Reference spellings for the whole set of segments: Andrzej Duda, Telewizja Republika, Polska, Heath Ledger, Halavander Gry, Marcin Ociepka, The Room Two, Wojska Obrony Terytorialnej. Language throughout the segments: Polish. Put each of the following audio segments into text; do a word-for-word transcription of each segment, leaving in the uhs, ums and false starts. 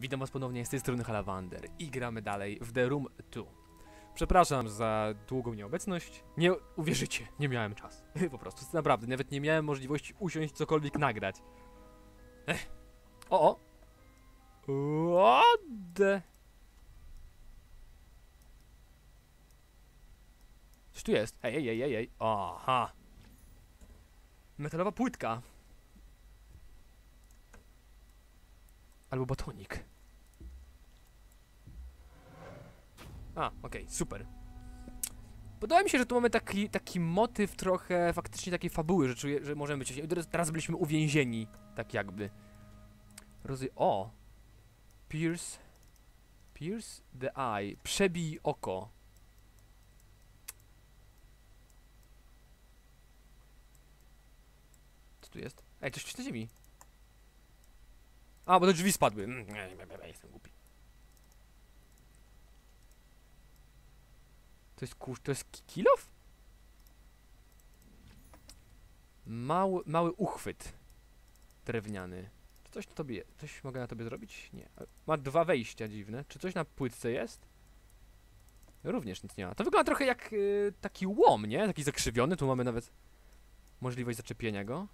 Witam was ponownie, z tej strony Halavander i gramy dalej w The Room dwa. Przepraszam za długą nieobecność. Nie uwierzycie, nie miałem czasu. Po prostu, naprawdę, nawet nie miałem możliwości usiąść, cokolwiek nagrać. Ech. O, o. What? Coś tu jest. Ej, ej, ej, ej. Aha. Metalowa płytka. Albo batonik. A, okej, okay, super. Podoba mi się, że tu mamy taki, taki motyw trochę faktycznie takiej fabuły, że czuję, że możemy być... Teraz byliśmy uwięzieni, tak jakby. Rozy... O! Pierce... Pierce the eye. Przebij oko. Co tu jest? Ej, coś na ziemi. A, bo te drzwi spadły. Jestem głupi. To jest kurz, to jest kilof? Mały, mały uchwyt drewniany. Czy coś na tobie, coś mogę na tobie zrobić? Nie. Ma dwa wejścia dziwne. Czy coś na płytce jest? Również nic nie ma. To wygląda trochę jak yy, taki łom, nie? Taki zakrzywiony. Tu mamy nawet możliwość zaczepienia go.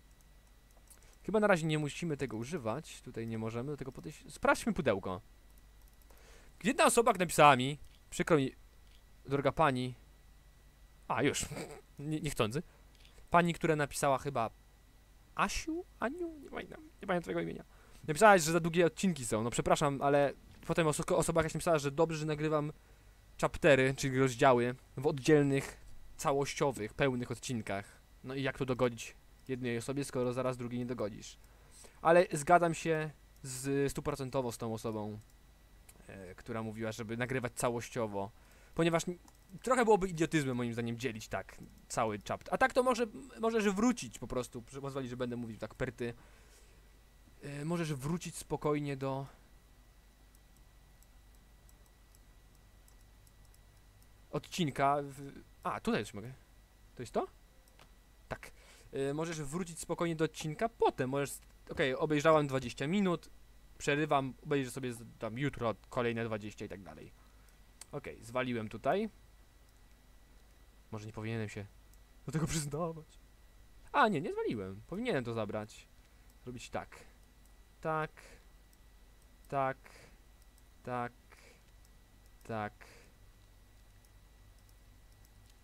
Chyba na razie nie musimy tego używać. Tutaj nie możemy do tego podejść. Sprawdźmy pudełko. Jedna osoba napisała mi. Przykro mi, droga pani. A, już. Nie, niechcący. Pani, która napisała chyba... Asiu? Aniu? Nie pamiętam. Nie pamiętam twojego imienia. Napisałaś, że za długie odcinki są. No przepraszam, ale... Potem osoba jakaś napisała, że dobrze, że nagrywam chaptery, czyli rozdziały, w oddzielnych, całościowych, pełnych odcinkach. No i jak to dogodzić jednej osobie, skoro zaraz drugiej nie dogodzisz. Ale zgadzam się z stuprocentowo z tą osobą, e, która mówiła, żeby nagrywać całościowo, ponieważ trochę byłoby idiotyzmem moim zdaniem dzielić tak cały chapter. A tak to może, możesz wrócić po prostu, pozwoli, że będę mówił tak perty. E, możesz wrócić spokojnie do... odcinka w... A, tutaj już mogę. To jest to? Tak. Yy, możesz wrócić spokojnie do odcinka, potem możesz... Okej, okay, obejrzałem dwadzieścia minut, przerywam, obejrzę sobie z, tam jutro kolejne dwadzieścia i tak dalej. Okej, okay, zwaliłem tutaj. Może nie powinienem się do tego przyznawać. A, nie, nie zwaliłem. Powinienem to zabrać. Zrobić tak. Tak. Tak. Tak. Tak.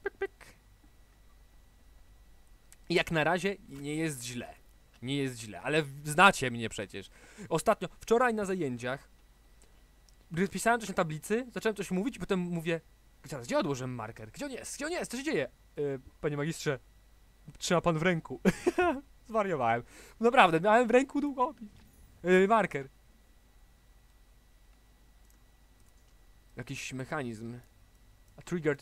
Pyk, pyk. Jak na razie nie jest źle. Nie jest źle, ale znacie mnie przecież. Ostatnio, wczoraj na zajęciach, gdy pisałem coś na tablicy, zacząłem coś mówić, potem mówię: zaraz, gdzie odłożyłem marker? Gdzie on jest? Gdzie on jest? Co się dzieje? Yy, panie magistrze, trzyma pan w ręku. Zwariowałem. Naprawdę, miałem w ręku długopis. Yy, marker. Jakiś mechanizm. A trigger...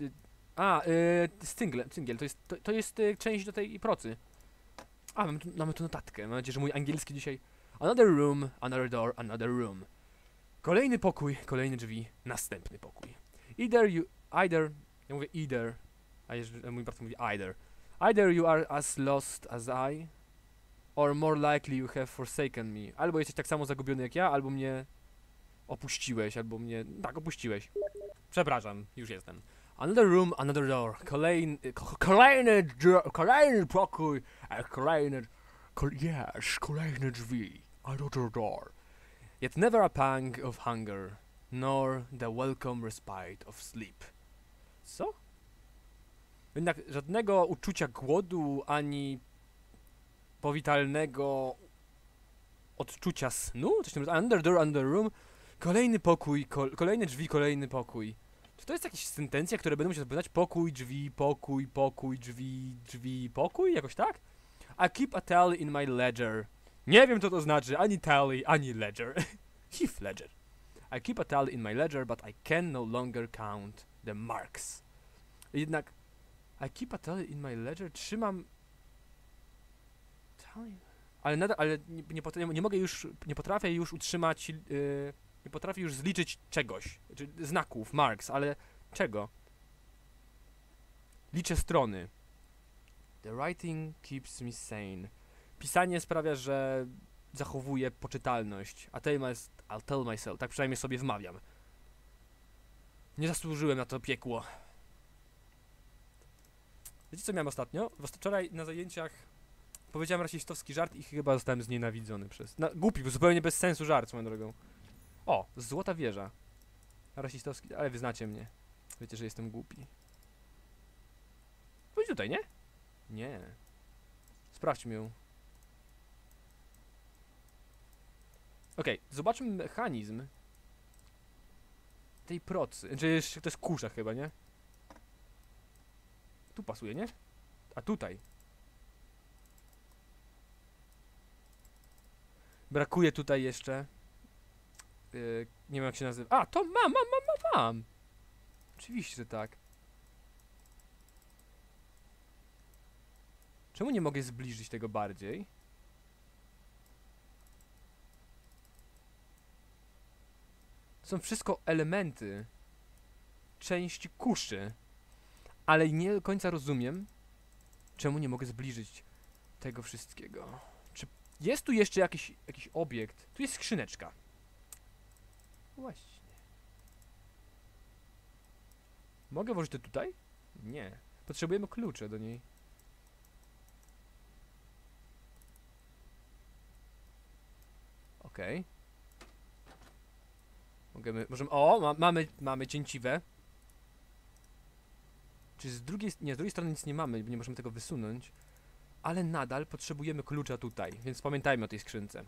A, yy, Stingle, Stingle, to jest, to, to jest yy, część do tej procy. A, mamy tu, mamy tu notatkę, mam nadzieję, że mój angielski dzisiaj... Another room, another door, another room. Kolejny pokój, kolejne drzwi, następny pokój. Either you... either... Ja mówię either, a jeszcze mój brat mówi either. Either you are as lost as I, or more likely you have forsaken me. Albo jesteś tak samo zagubiony jak ja, albo mnie... opuściłeś, albo mnie... tak, opuściłeś. Przepraszam, już jestem. Another room, another door, kolejny, kolejny, kolejny pokój, kolejny, yes, kolejne drzwi, another door. Yet never a pang of hunger, nor the welcome respite of sleep. Co? Jednak żadnego uczucia głodu, ani powitalnego odczucia snu? Coś tam, another door, another room, kolejny pokój, kol kolejne drzwi, kolejny pokój. Czy to jest jakaś sentencja, które będę musiał zapytać? Pokój, drzwi, pokój, pokój, drzwi, drzwi, pokój? Jakoś tak? I keep a tally in my ledger. Nie wiem, co to znaczy, ani tally, ani ledger. Heath Ledger. I keep a tally in my ledger, but I can no longer count the marks. Jednak... I keep a tally in my ledger, trzymam... Tally... Ale nadal, ale nie, nie, potrafię, nie mogę już, nie potrafię już utrzymać... Yy... Nie potrafię już zliczyć czegoś, czy znaków, marks, ale czego? Liczę strony. The writing keeps me sane. Pisanie sprawia, że zachowuje poczytalność, a tema jest I'll tell myself. Tak przynajmniej sobie wmawiam. Nie zasłużyłem na to piekło. Wiecie, co miałem ostatnio? Wczoraj na zajęciach powiedziałem rasistowski żart i chyba zostałem znienawidzony przez... Na... Głupi, zupełnie bez sensu żart, moją drogą. O, Złota Wieża. Rasistowski, ale wy znacie mnie. Wiecie, że jestem głupi. Pójdź tutaj, nie? Nie. Sprawdźmy ją. Okej, okay, zobaczmy mechanizm tej procy. Znaczy, to jest kusza chyba, nie? Tu pasuje, nie? A tutaj. Brakuje tutaj jeszcze... Yy, nie wiem jak się nazywa. A, to mam, mam, mam, mam, mam! Oczywiście, że tak. Czemu nie mogę zbliżyć tego bardziej? To są wszystko elementy części kuszy. Ale nie do końca rozumiem, czemu nie mogę zbliżyć tego wszystkiego. Czy jest tu jeszcze jakiś, jakiś obiekt? Tu jest skrzyneczka. Właśnie. Mogę włożyć to tutaj? Nie. Potrzebujemy klucze do niej. Okej. Możemy, możemy... O! Ma, mamy, mamy cięciwę. Czy z drugiej... Nie, z drugiej strony nic nie mamy, bo nie możemy tego wysunąć. Ale nadal potrzebujemy klucza tutaj, więc pamiętajmy o tej skrzynce.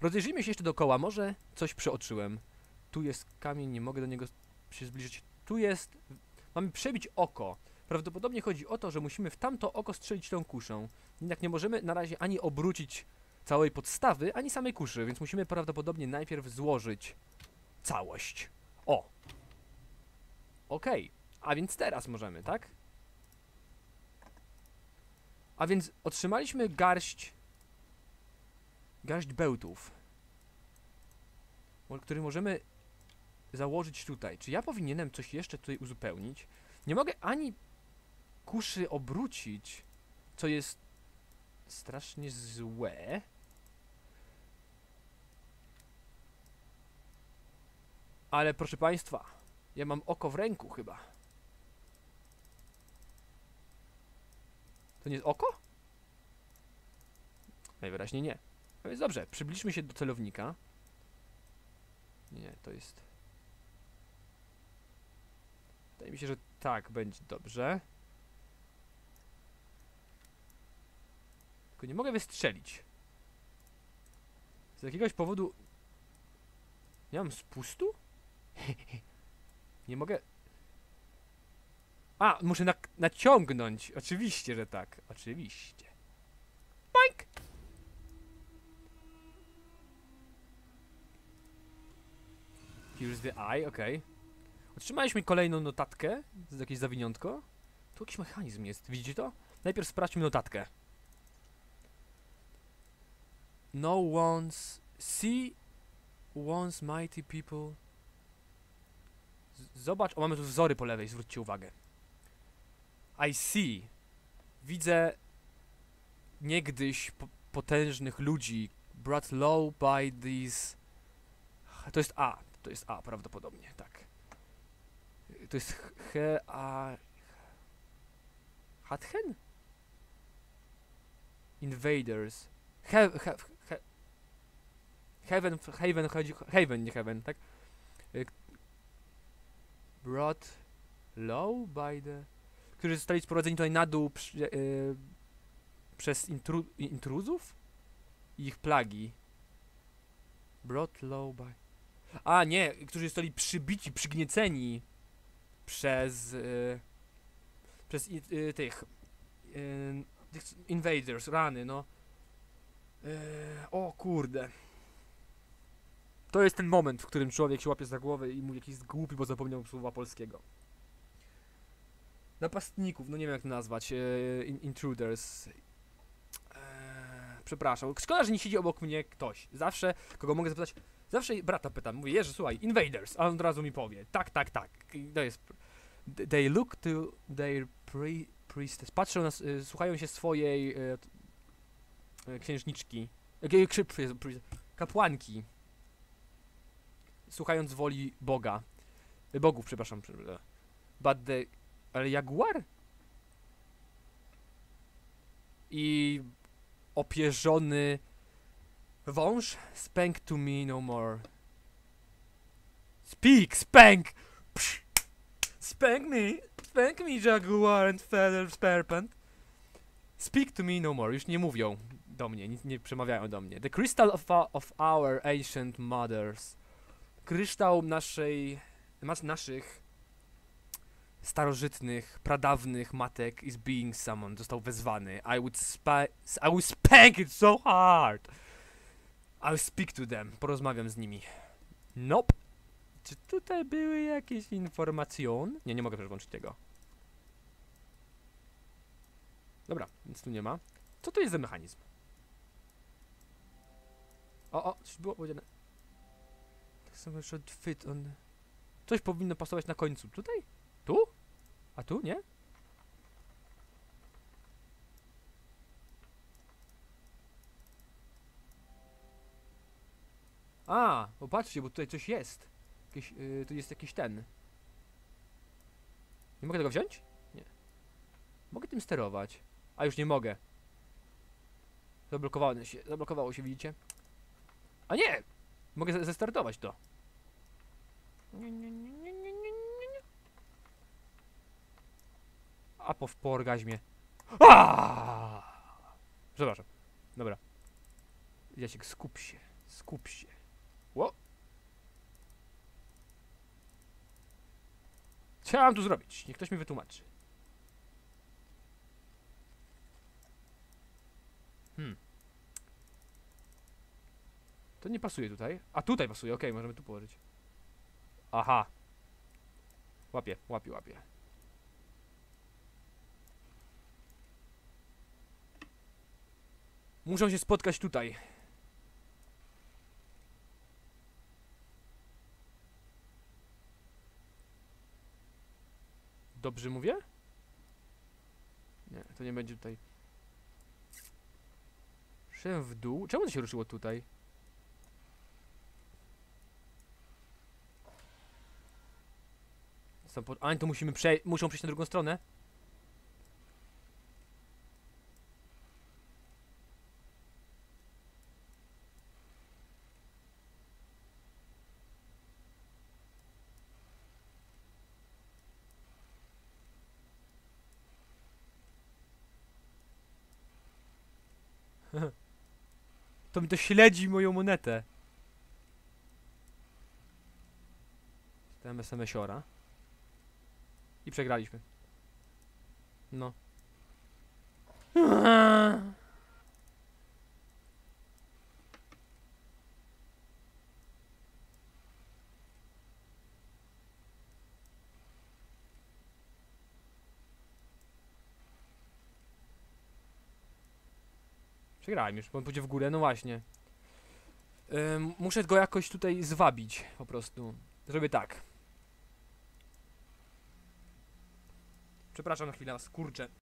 Rozejrzyjmy się jeszcze dookoła, może coś przeoczyłem. Tu jest kamień, nie mogę do niego się zbliżyć. Tu jest... Mamy przebić oko. Prawdopodobnie chodzi o to, że musimy w tamto oko strzelić tą kuszą. Jednak nie możemy na razie ani obrócić całej podstawy, ani samej kuszy, więc musimy prawdopodobnie najpierw złożyć całość. O! Okej. Okay. A więc teraz możemy, tak? A więc otrzymaliśmy garść... Garść bełtów, który możemy założyć tutaj. Czy ja powinienem coś jeszcze tutaj uzupełnić? Nie mogę ani kuszy obrócić, co jest strasznie złe. Ale proszę państwa, ja mam oko w ręku chyba. To nie jest oko? Najwyraźniej nie. No więc dobrze, przybliżmy się do celownika. Nie, to jest... Wydaje mi się, że tak będzie dobrze. Tylko nie mogę wystrzelić. Z jakiegoś powodu... Nie mam spustu? Nie mogę... A, muszę na... naciągnąć. Oczywiście, że tak. Oczywiście. Boink! Here's the eye, okej. Okay. Otrzymaliśmy kolejną notatkę, z jakieś zawiniątko. Tu jakiś mechanizm jest, widzicie to? Najpierw sprawdźmy notatkę. No one's... See one's mighty people... Z Zobacz, o mamy tu wzory po lewej, zwróćcie uwagę. I see. Widzę... Niegdyś po potężnych ludzi. Brought low by these... To jest A. To jest A prawdopodobnie, tak. To jest he a... Hathen? Invaders. He, he, he, heaven, haven, haven, nie heaven, tak? Brought low by the... Którzy zostali sprowadzeni tutaj na dół przy, yy, przez intru, intruzów? I ich plagi. Brought low by... A, nie, którzy zostali przybici, przygnieceni przez yy, przez yy, tych yy, invaders, rany, no. Yy, o kurde. To jest ten moment, w którym człowiek się łapie za głowę i mówi, jaki jest głupi, bo zapomniał słowa polskiego. Napastników, no nie wiem jak to nazwać, yy, intruders. Przepraszam, szkoda, że nie siedzi obok mnie ktoś. Zawsze, kogo mogę zapytać, zawsze brata pytam, mówię, Jerzy, słuchaj, invaders, a on od razu mi powie, tak, tak, tak, to jest... They look to their priestess, patrzą na, y, słuchają się swojej y, y, księżniczki, y, y, kapłanki. słuchając woli Boga. Bogów, przepraszam. But the... Ale jaguar? I opierzony wąż? Spank to me no more. Speak, spank! Psz. Spank me! Spank me, jaguar and feather serpent. Speak to me no more. Już nie mówią do mnie, nic nie przemawiają do mnie. The crystal of, of our ancient mothers. Kryształ naszej... naszych starożytnych, pradawnych matek is being summoned. Został wezwany. I would spa I would spank it so hard. I'll speak to them. Porozmawiam z nimi. Nope. Czy tutaj były jakieś informacje? Nie, nie mogę przełączyć tego. Dobra, nic tu nie ma. Co to jest za mechanizm? O, o, coś było powiedziane. Tak samo should fit on... Coś powinno pasować na końcu. Tutaj? Tu? A tu? Nie? A, popatrzcie, bo tutaj coś jest. Jakieś, yy, tu jest jakiś ten. Nie mogę tego wziąć? Nie. Mogę tym sterować. A, już nie mogę. Zablokowało się, zablokowało się, widzicie? A nie! Mogę zestartować to. Nie, nie, nie, nie, nie, nie, nie. A po, po orgazmie. Aaaa! Przepraszam. Dobra. Jasiek, skup się. Skup się. Ło! Co ja mam tu zrobić? Niech ktoś mi wytłumaczy. Hmm. To nie pasuje tutaj. A tutaj pasuje, okej, okay, możemy tu położyć. Aha. Łapie, łapie, łapie. Muszą się spotkać tutaj. Dobrze mówię? Nie, to nie będzie tutaj. Szedłem w dół. Czemu to się ruszyło tutaj? Ani to musimy przejść, muszą przejść na drugą stronę. To mi to śledzi moją monetę. Czytałem es em esiora. I przegraliśmy. No. Przegrałem już, bo on pójdzie w górę, no właśnie. Ym, muszę go jakoś tutaj zwabić, po prostu. Zrobię tak. Przepraszam na chwilę, skurczę. Okej,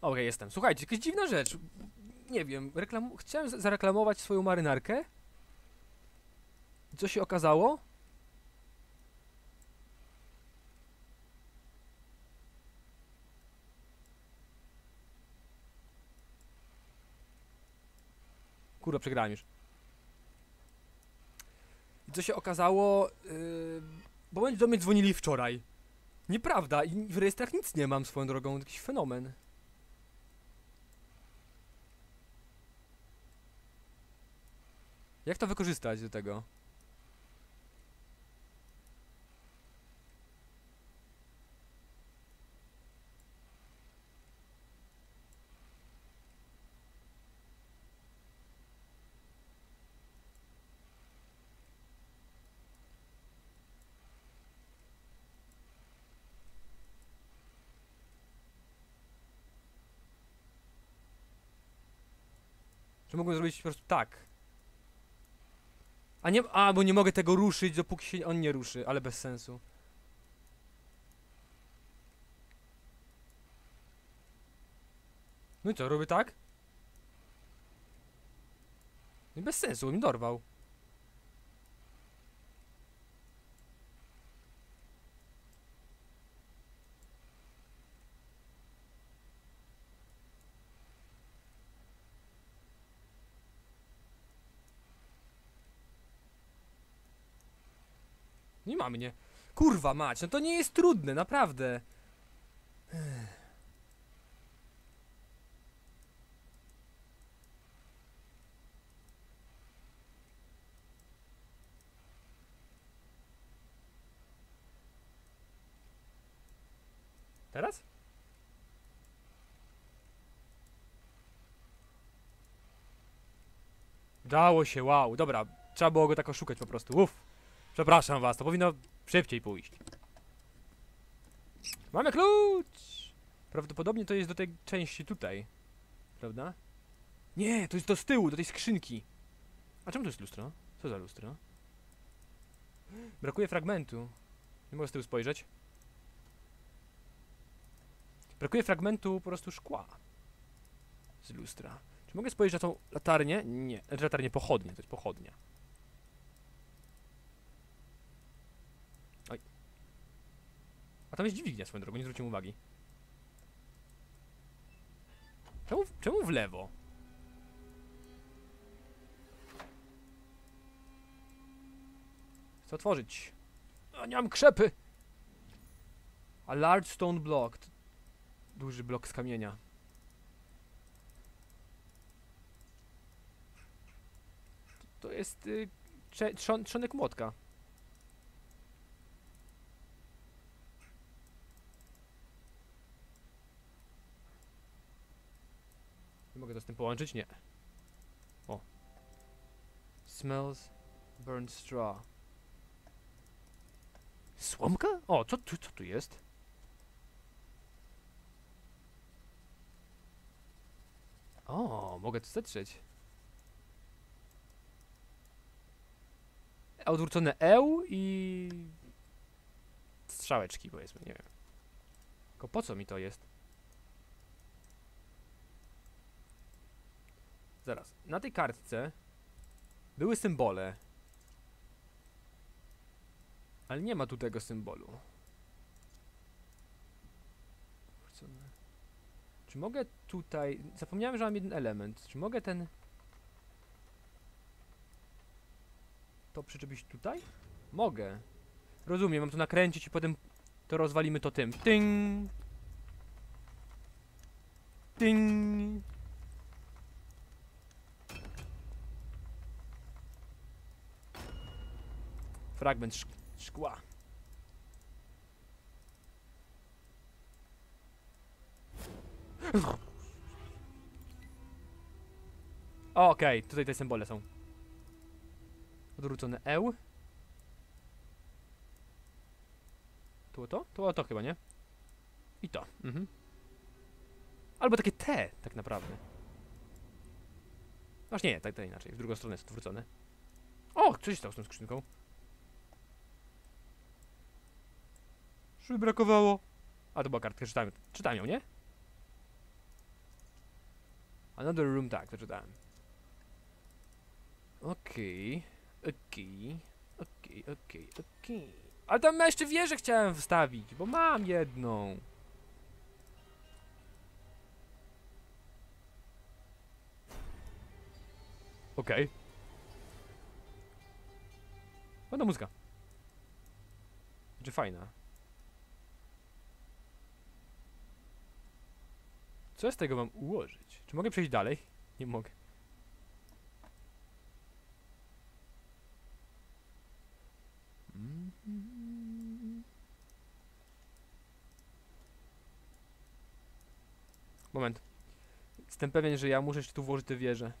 okay, jestem. Słuchajcie, jakaś dziwna rzecz. Nie wiem, reklam... chciałem zareklamować swoją marynarkę. Co się okazało? Kurwa, przegrałem już. I co się okazało? Yy... Bo oni do mnie dzwonili wczoraj. Nieprawda, i w rejestrach nic nie mam swoją drogą, jakiś fenomen. Jak to wykorzystać do tego? Że mogłem zrobić po prostu tak. A nie, a bo nie mogę tego ruszyć, dopóki się on nie ruszy, ale bez sensu. No i co, robię tak? No i bez sensu, on mi dorwał. Nie ma mnie. Kurwa mać, no to nie jest trudne, naprawdę. Teraz? Dało się, wow, dobra, trzeba było go tak oszukać po prostu, uff. Przepraszam was, to powinno szybciej pójść. Mamy klucz! Prawdopodobnie to jest do tej części tutaj, prawda? Nie, to jest do tyłu, do tej skrzynki. A czemu to jest lustro? Co za lustro? Brakuje fragmentu. Nie mogę z tyłu spojrzeć. Brakuje fragmentu po prostu szkła z lustra. Czy mogę spojrzeć na tą latarnię? Nie, znaczy latarnię pochodnie, to jest pochodnia. Oj. A tam jest dźwignia swoją drogą, nie zwróciłem uwagi. Czemu, czemu w lewo? Chcę otworzyć. A nie mam krzepy! A large stone block. Duży blok z kamienia. To jest y, trze, trzon, trzonek młotka. Nie mogę to z tym połączyć? Nie. O. Smells burnt straw. Słomka? O, co tu, co tu jest? O, mogę to zetrzeć. Odwrócone eł i... strzałeczki, powiedzmy, nie wiem. Tylko po co mi to jest? Zaraz, na tej kartce były symbole. Ale nie ma tu tego symbolu. Czy mogę tutaj... Zapomniałem, że mam jeden element. Czy mogę ten... To przyczepić tutaj? Mogę. Rozumiem, mam to nakręcić i potem to rozwalimy to tym. Ting! Ting! Fragment szk szkła. Okej, okay, tutaj te symbole są. Odwrócone eł. Tu o to? Tu o to chyba, nie? I to. Mhm. Albo takie T, tak naprawdę. Właśnie nie, tak to inaczej. W drugą stronę jest odwrócone. O, coś stało z tą skrzynką. Żeby brakowało. A to była kartka, czytałem, czytałem ją, nie? Another room, tak, to czytałem. Okej, okay, okej, okay, okej, okay, okej, okay, okej. Okay. Ale tam jeszcze wieżę chciałem wstawić, bo mam jedną. Okej. Okay. Ładna muzyka. Znaczy fajna. Co z tego mam ułożyć? Czy mogę przejść dalej? Nie mogę. Moment. Jestem pewien, że ja muszę jeszcze tu włożyć tę wieżę.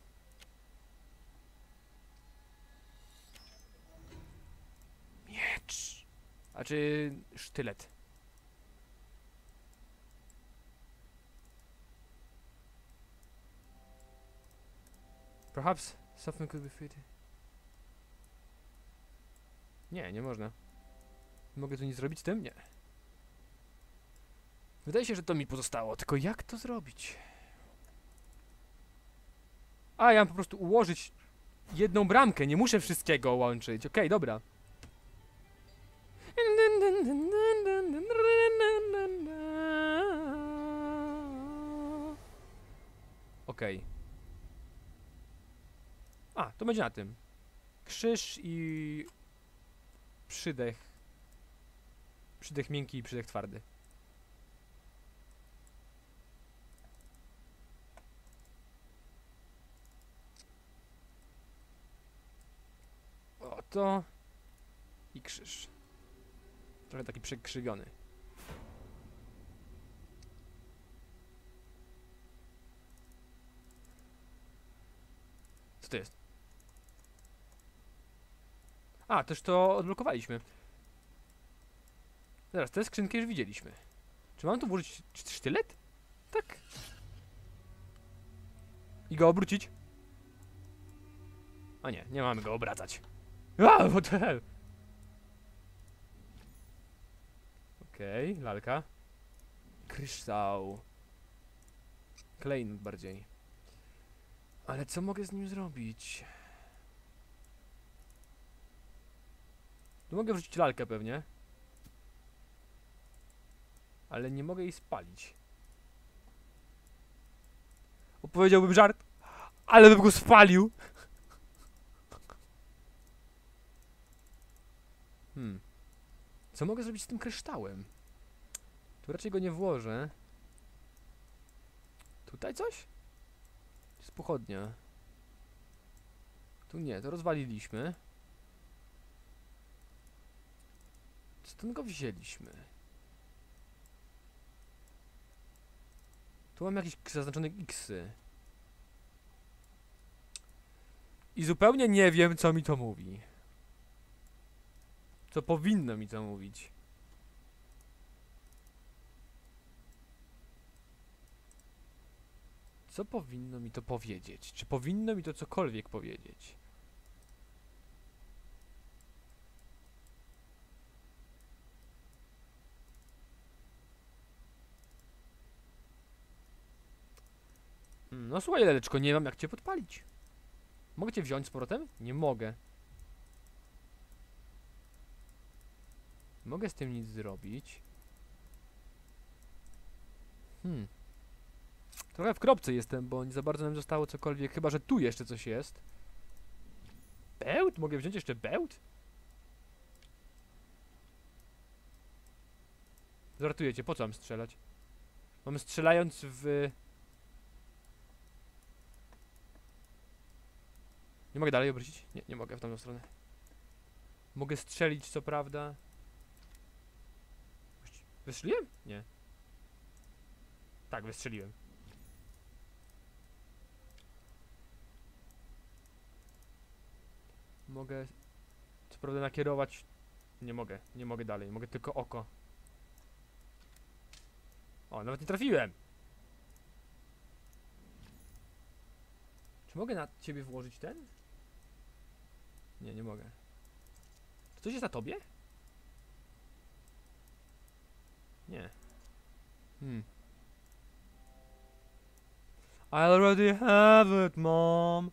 Miecz. A czy sztylet? Perhaps something could be fitted. Nie, nie można. Mogę tu nic zrobić z tym? Nie. Wydaje się, że to mi pozostało, tylko jak to zrobić? A, ja mam po prostu ułożyć jedną bramkę, nie muszę wszystkiego łączyć. Okej, okay, dobra. Okej. Okay. A, to będzie na tym. Krzyż i... przydech. Przydech miękki i przydech twardy. O, to... I krzyż. Trochę taki przekrzywiony. Co to jest? A, też to odblokowaliśmy. Zaraz, tę skrzynkę już widzieliśmy. Czy mam tu włożyć sztylet? Tak. I go obrócić? A nie, nie mamy go obracać. A, what the hell? Okej, okay, lalka. Kryształ. Klejnut bardziej. Ale co mogę z nim zrobić? Tu mogę wrzucić lalkę pewnie. Ale nie mogę jej spalić. Opowiedziałbym żart, ale bym go spalił. Hmm. Co mogę zrobić z tym kryształem? Tu raczej go nie włożę. Tutaj coś? To jest pochodnia. Tu nie, to rozwaliliśmy. Stąd go wzięliśmy. Tu mam jakieś zaznaczone X-y. I zupełnie nie wiem, co mi to mówi. Co powinno mi to mówić. Co powinno mi to powiedzieć? Czy powinno mi to cokolwiek powiedzieć? No słuchaj, leleczko, nie mam jak cię podpalić. Mogę cię wziąć z powrotem? Nie mogę. Nie mogę z tym nic zrobić. Hmm. Trochę w kropce jestem, bo nie za bardzo nam zostało cokolwiek. Chyba że tu jeszcze coś jest. Bełt? Mogę wziąć jeszcze bełt? Żartujecie, po co mam strzelać? Mam strzelając w... Nie mogę dalej obrócić? Nie, nie mogę w tamtą stronę. Mogę strzelić, co prawda. Wystrzeliłem? Nie. Tak, wystrzeliłem. Mogę, co prawda, nakierować. Nie mogę, nie mogę dalej. Mogę tylko oko. O, nawet nie trafiłem! Czy mogę na ciebie włożyć ten? Nie, nie mogę. Czy coś jest na tobie? Nie. Hmm. I already have it, mom.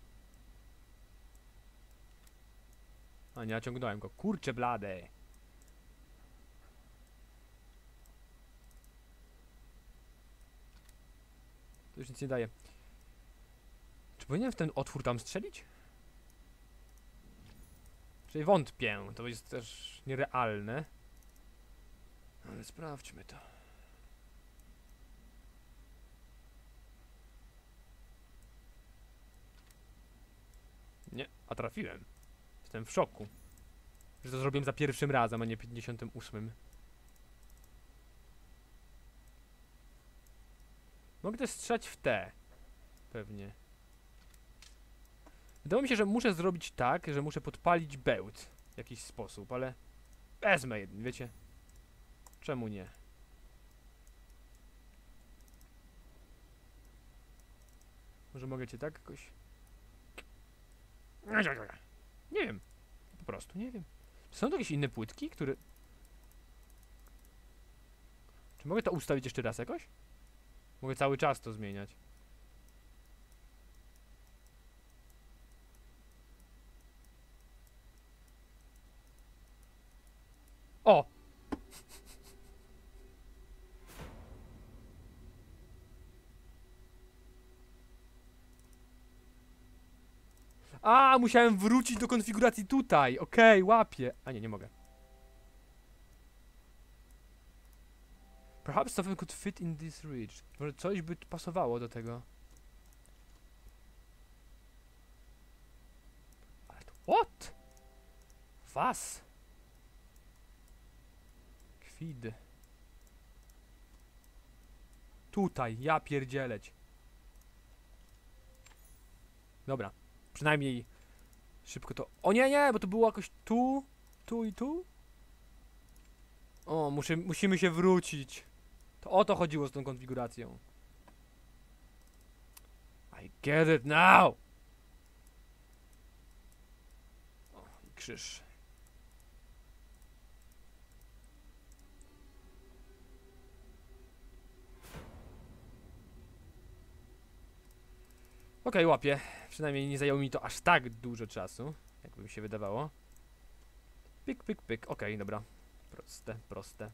A nie, naciągnąłem go. Kurczę blade. To już nic nie daje. Czy powinienem w ten otwór tam strzelić? Czyli wątpię, to jest też nierealne. Ale sprawdźmy to. Nie, a trafiłem. Jestem w szoku, że to zrobiłem za pierwszym razem, a nie pięćdziesiątym ósmym. Mogę też strzelać w te. Pewnie. Wydaje mi się, że muszę zrobić tak, że muszę podpalić bełt w jakiś sposób, ale... Wezmę jeden, wiecie? Czemu nie? Może mogę cię tak jakoś... Nie wiem. Po prostu nie wiem. Czy są to jakieś inne płytki, które... Czy mogę to ustawić jeszcze raz jakoś? Mogę cały czas to zmieniać. O! A, musiałem wrócić do konfiguracji tutaj. Okej, okay, łapię. A nie, nie mogę. Perhaps something could fit in this ridge. Może coś by pasowało do tego. Ale to... What? Was? Kwid. Tutaj, ja pierdzieleć. Dobra, przynajmniej szybko to... O nie, nie, bo to było jakoś tu, tu i tu. O, muszę, musimy się wrócić. To o to chodziło z tą konfiguracją. I get it now! O, i krzyż. Okej, okay, łapię. Przynajmniej nie zajęło mi to aż tak dużo czasu, jakby mi się wydawało. Pyk, pyk, pyk. Okej, okay, dobra. Proste, proste.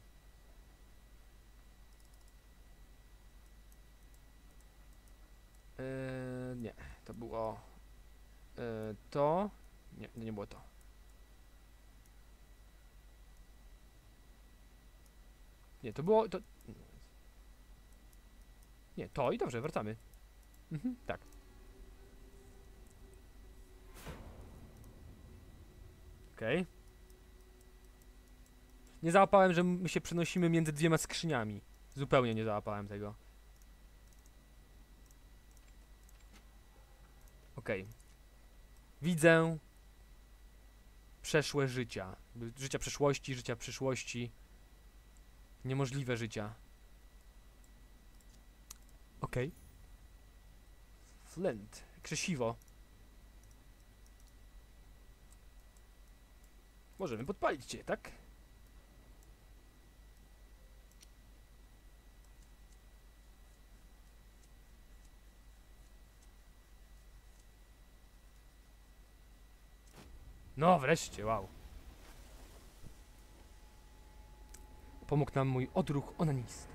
Eee, nie, to było... Eee, to... Nie, nie było to. Nie, to było... To... Nie, to i dobrze, wracamy. Mhm, tak. Okej. Okay. Nie załapałem, że my się przenosimy między dwiema skrzyniami. Zupełnie nie załapałem tego. Okej. Okay. Widzę przeszłe życia. Życia przeszłości, życia przyszłości. Niemożliwe życia. Okej. Okay. Flint. Krzesiwo. Możemy podpalić cię, tak? No wreszcie, wow. Pomógł nam mój odruch onanisty.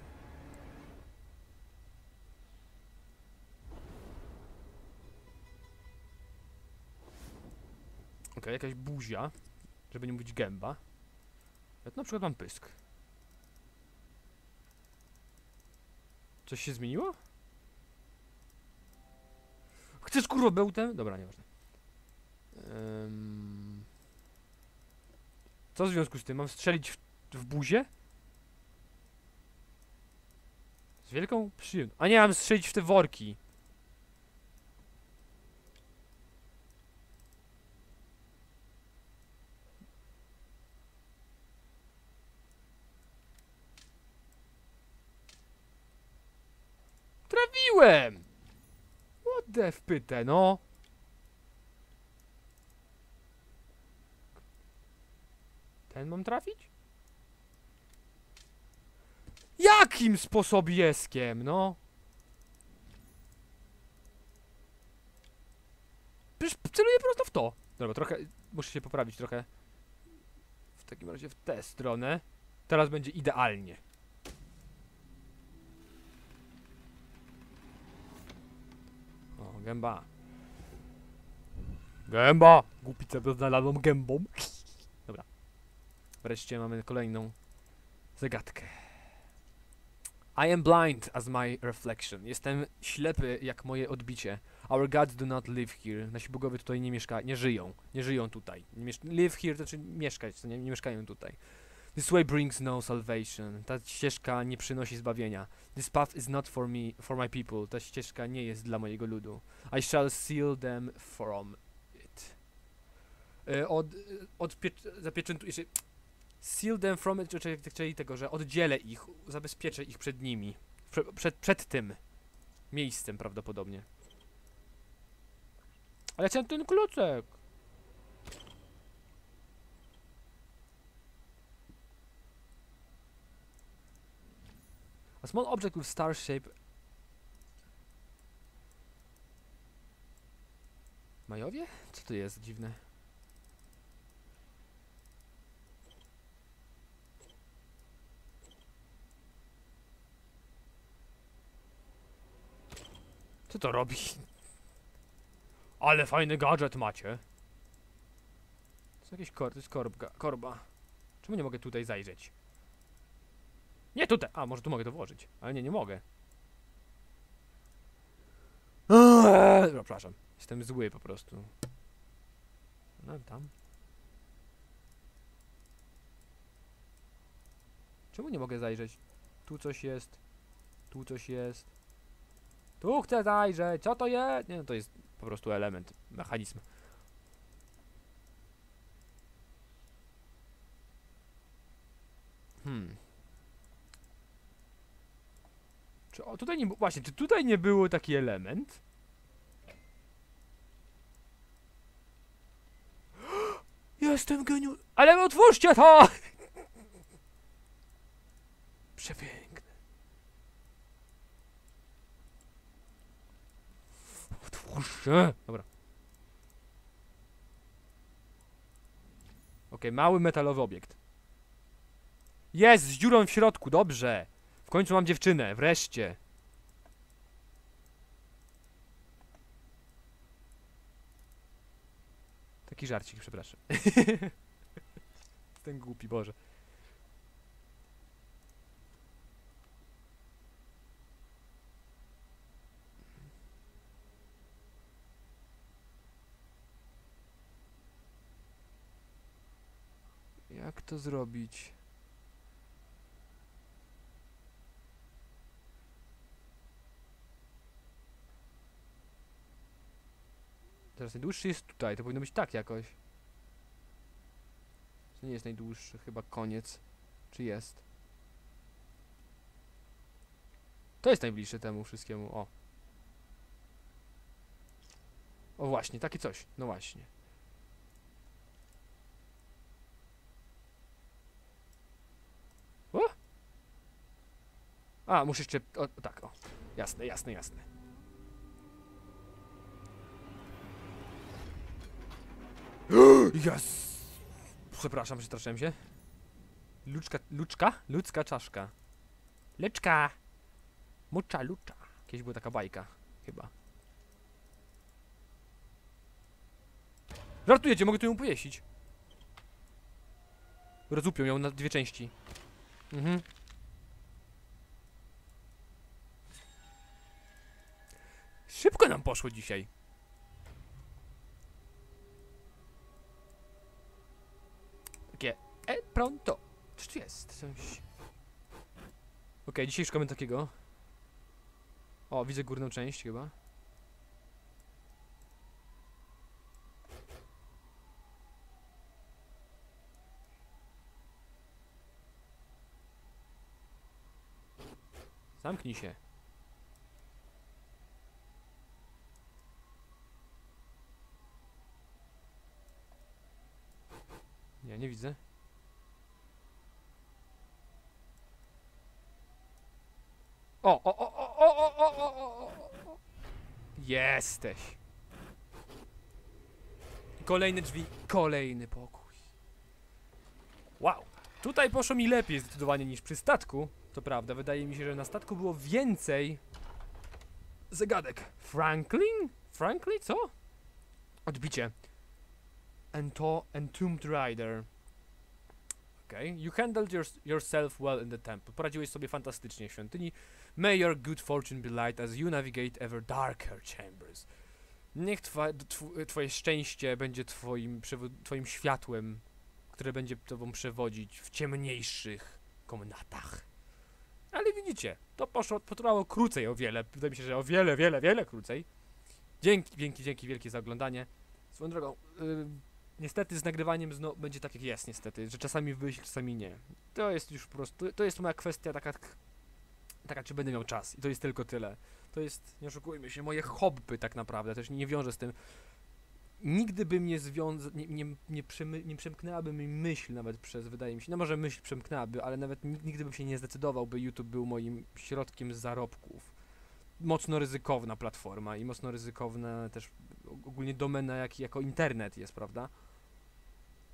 Okej, okay, jakaś buzia. Żeby nie mówić gęba. Ja to na przykład mam pysk. Coś się zmieniło? Chcesz kurwa bełtę? Dobra, nieważne. Um, co w związku z tym? Mam strzelić w, w buzię? Z wielką przyjemnością. A nie, mam strzelić w te worki. Trafiłem! What the wpytę, no? Ten mam trafić? Jakim sposobieskiem, no? Przecież celuję prosto w to. Dobra, trochę... Muszę się poprawić trochę. W takim razie w tę stronę. Teraz będzie idealnie. O, gęba. Gęba! Głupicę znalazłą gębą. Wreszcie mamy kolejną zagadkę. I am blind as my reflection. Jestem ślepy jak moje odbicie. Our gods do not live here. Nasi bogowie tutaj nie mieszkają, nie żyją. Nie żyją tutaj. Nie miesz live here to znaczy mieszkać, nie, nie mieszkają tutaj. This way brings no salvation. Ta ścieżka nie przynosi zbawienia. This path is not for me, for my people. Ta ścieżka nie jest dla mojego ludu. I shall seal them from it. Yy, od... od zapieczętuję się... Seal them from it, czyli tego, że oddzielę ich, zabezpieczę ich przed nimi. Prze przed, przed tym miejscem prawdopodobnie. Ale ja chciałem ten kluczek. A small object with star shape. Majowie? Co to jest dziwne? Co to robi? Ale fajny gadżet macie. To jest jakieś kor to jest korba. korba. Czemu nie mogę tutaj zajrzeć? Nie, tutaj. A, może tu mogę to włożyć. Ale nie, nie mogę. Eee, przepraszam. Jestem zły po prostu. No tam. Czemu nie mogę zajrzeć? Tu coś jest. Tu coś jest. Tu chcę zajrzeć. Co to jest? Nie, no to jest po prostu element, mechanizm. Hmm. Czy o, tutaj nie było... Właśnie, czy tutaj nie było taki element? Jestem geniu... Ale otwórzcie to! Przepiękne. Otwórzcie! Dobra. Okej, mały metalowy obiekt. Jest! Z dziurą w środku, dobrze! W końcu mam dziewczynę, wreszcie! Taki żarcik, przepraszam. Ten głupi, Boże. Jak to zrobić? Teraz najdłuższy jest tutaj, to powinno być tak jakoś. To nie jest najdłuższy, chyba koniec. Czy jest? To jest najbliższe temu wszystkiemu, o. O właśnie, takie coś, no właśnie. O? A, muszę jeszcze, o, tak, o. Jasne, jasne, jasne. Yes! Przepraszam, przestraszyłem się. Luczka, luczka? Ludzka czaszka. Leczka! Mucza, lucza. Kiedyś była taka bajka, chyba. Żartujecie, mogę tu ją pojeździć. Rozupią ją na dwie części. Mhm. Szybko nam poszło dzisiaj. E, pronto! Coś tu jest, coś... Okej, dzisiaj szukamy takiego. O, widzę górną część chyba. Zamknij się. Nie, nie widzę. O, o, o, o, o, o, o, o, o, o, jesteś. Kolejne drzwi, kolejny pokój. Wow. Tutaj poszło mi lepiej zdecydowanie niż przy statku. To prawda, wydaje mi się, że na statku było więcej zagadek. Franklin? Franklin? Co? Odbicie. And to Entombed Rider. Okay. You handled your, yourself well in the temple. Poradziłeś sobie fantastycznie w świątyni. May your good fortune be light as you navigate ever darker chambers. Niech twa, tw, twoje szczęście będzie twoim, twoim światłem, które będzie tobą przewodzić w ciemniejszych komnatach. Ale widzicie, to poszło, potrwało krócej o wiele. Wydaje mi się, że o wiele, wiele, wiele krócej. Dzięki, dzięki, dzięki wielkie za oglądanie. Swoją drogą... Yy, Niestety z nagrywaniem znowu będzie tak jak jest niestety, że czasami wyjść, czasami nie. To jest już po prostu, to jest moja kwestia taka, taka czy będę miał czas i to jest tylko tyle. To jest, nie oszukujmy się, moje hobby tak naprawdę, też nie wiąże z tym. Nigdy bym nie związał, nie, nie, nie, przemy, nie przemknęłaby mi myśl nawet przez, wydaje mi się, no może myśl przemknęłaby, ale nawet nigdy bym się nie zdecydował, by YouTube był moim środkiem zarobków. Mocno ryzykowna platforma i mocno ryzykowna też ogólnie domena jak, jako internet jest, prawda?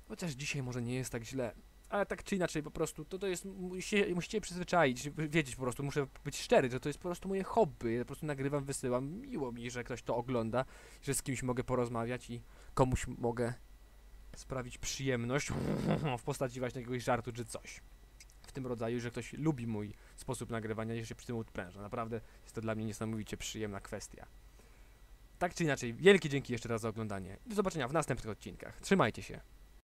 Chociaż dzisiaj może nie jest tak źle, ale tak czy inaczej po prostu to, to jest, musicie, musicie przyzwyczaić, wiedzieć po prostu, muszę być szczery, że to jest po prostu moje hobby, ja po prostu nagrywam, wysyłam, miło mi, że ktoś to ogląda, że z kimś mogę porozmawiać i komuś mogę sprawić przyjemność w postaci właśnie jakiegoś żartu czy coś w tym rodzaju, że ktoś lubi mój sposób nagrywania i się przy tym odpręża. Naprawdę jest to dla mnie niesamowicie przyjemna kwestia. Tak czy inaczej, wielkie dzięki jeszcze raz za oglądanie. Do zobaczenia w następnych odcinkach. Trzymajcie się.